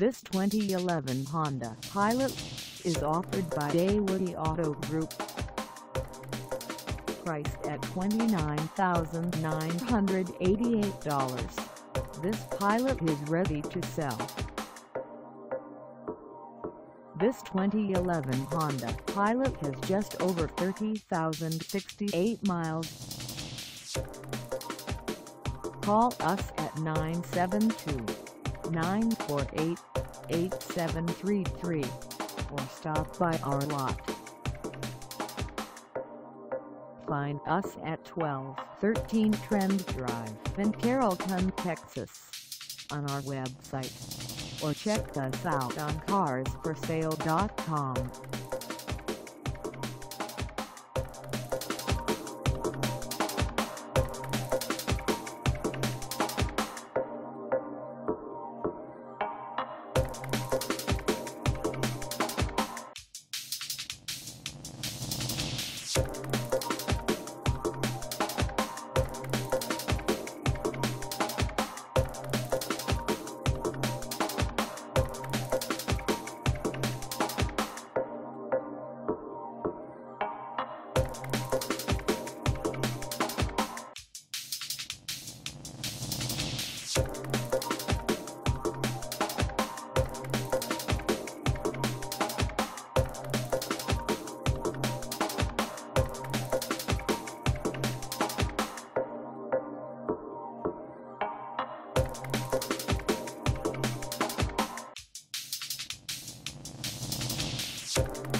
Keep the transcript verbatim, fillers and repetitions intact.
This twenty eleven Honda Pilot is offered by eWay Auto Group. Priced at twenty-nine thousand nine hundred eighty-eight dollars, this Pilot is ready to sell. This twenty eleven Honda Pilot has just over thirty thousand sixty-eight miles. Call us at nine seven two, nine four eight, eight seven three three or stop by our lot. Find us at twelve thirteen Trend Drive in Carrollton, Texas, on our website, or check us out on cars for sale dot com. We'll be right back.